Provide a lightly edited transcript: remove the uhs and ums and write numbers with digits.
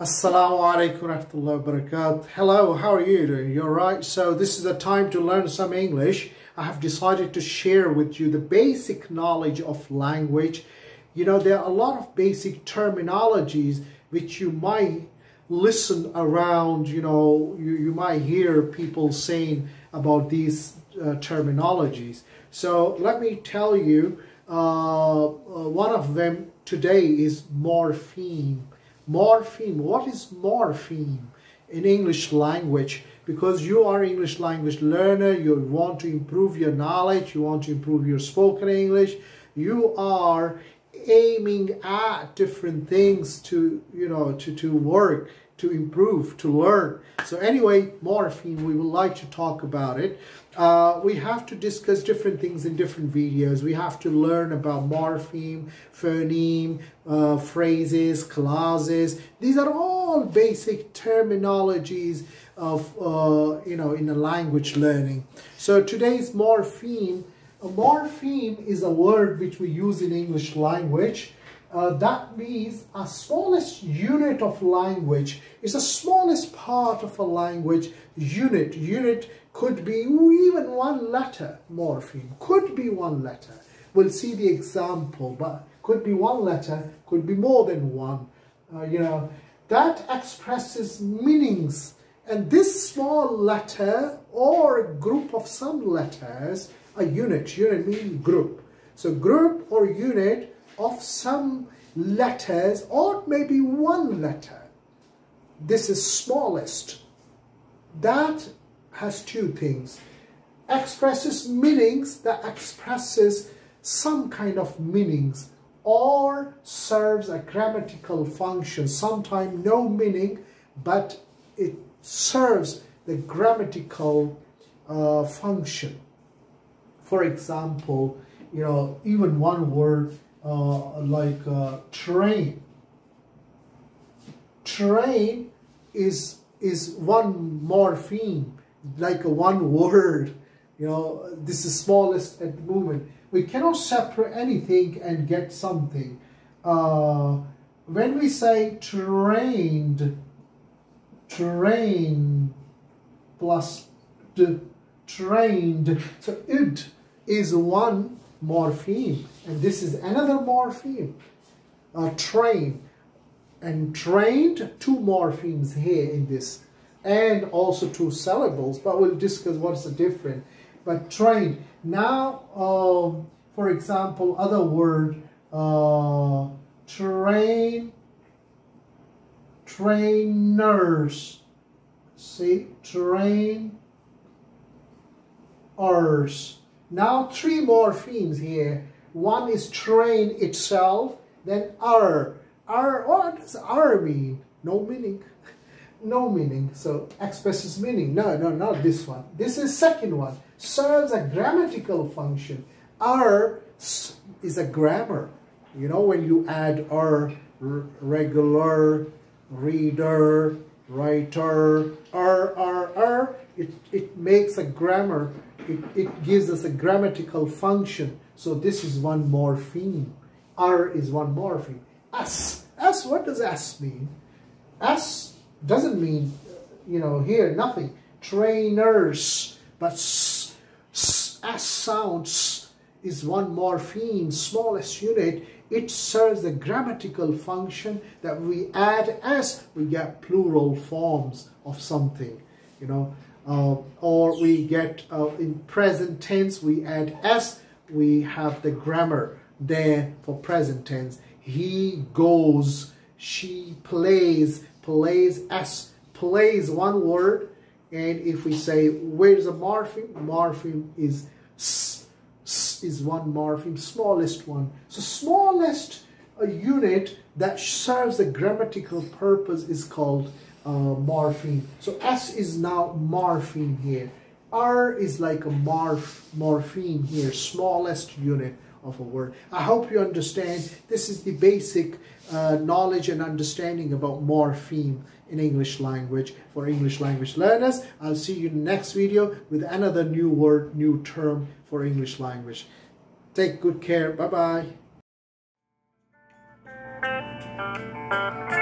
Assalamu alaikum warahmatullahi wabarakatuh. Hello, how are you doing? You're right. So this is a time to learn some English. I have decided to share with you the basic knowledge of language. You know, there are a lot of basic terminologies which you might listen around, you know, you might hear people saying about these terminologies. So let me tell you, one of them today is morpheme. Morpheme. What is morpheme in English language? Because you are English language learner, you want to improve your knowledge, you want to improve your spoken English, you are aiming at different things to, you know, to work, to improve, to learn. So anyway, morpheme, we would like to talk about it. We have to discuss different things in different videos. We have to learn about morpheme, phoneme, phrases, clauses. These are all basic terminologies of, you know, in a language learning. So today's morpheme. A morpheme is a word which we use in English language. That means a smallest unit of language. It's the smallest part of a language unit. Unit could be even one letter. Morpheme could be one letter. We'll see the example, but could be one letter, could be more than one. You know, that expresses meanings. And this small letter or group of some letters, a unit. Unit means group. So group or unit of some letters or maybe one letter. This is smallest. That has two things. Expresses meanings, that expresses some kind of meanings or serves a grammatical function. Sometimes no meaning, but it serves the grammatical function. For example, you know, even one word like train. Train is one morpheme, like one word. You know, this is smallest at the moment. We cannot separate anything and get something. When we say trained, train plus the trained, so it is one morpheme, and this is another morpheme, train and trained, two morphemes here in this, and also two syllables, but we'll discuss what's the difference. But trained now, for example, other word, train, trainers, see, trainers. Now three morphemes here. One is train itself, then r. R, what does r mean? No meaning. No meaning. So expresses meaning. No, no, not this one. This is second one. Serves a grammatical function. R is a grammar. You know, when you add r, regular, reader, writer, r, it makes a grammar. It gives us a grammatical function. So this is one morpheme. R is one morpheme. S. S, what does S mean? S doesn't mean, you know, here, nothing. Trainers. But S sounds is one morpheme, smallest unit. It serves a grammatical function that we add S, we get plural forms of something, you know. Or we get, in present tense, we add S, we have the grammar there for present tense. He goes, she plays, plays S, plays one word. And if we say, where's a morpheme? Morpheme is S, S is one morpheme, smallest one. So smallest unit that serves a grammatical purpose is called morpheme. So S is now morpheme here. R is like a morpheme here, smallest unit of a word. I hope you understand. This is the basic knowledge and understanding about morpheme in English language for English language learners. I'll see you in the next video with another new word, new term for English language. Take good care. Bye-bye.